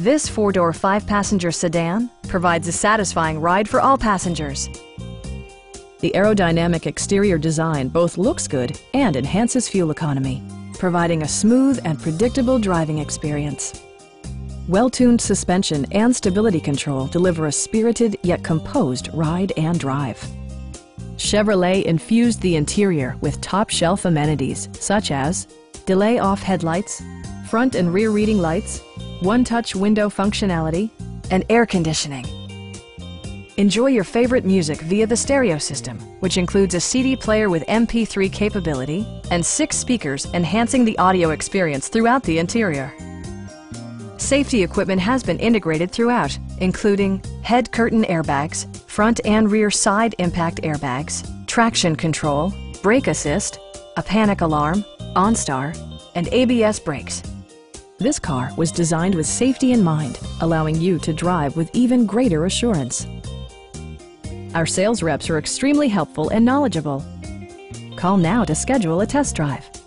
This four-door, five-passenger sedan provides a satisfying ride for all passengers. The aerodynamic exterior design both looks good and enhances fuel economy, providing a smooth and predictable driving experience. Well-tuned suspension and stability control deliver a spirited yet composed ride and drive. Chevrolet infused the interior with top-shelf amenities such as delay-off headlights, front and rear reading lights, one-touch window functionality, and air conditioning. Enjoy your favorite music via the stereo system, which includes a CD player with MP3 capability and 6 speakers, enhancing the audio experience throughout the interior. Safety equipment has been integrated throughout, including head curtain airbags, front and rear side impact airbags, traction control, brake assist, a panic alarm, OnStar, and ABS brakes. This car was designed with safety in mind, allowing you to drive with even greater assurance. Our sales reps are extremely helpful and knowledgeable. Call now to schedule a test drive.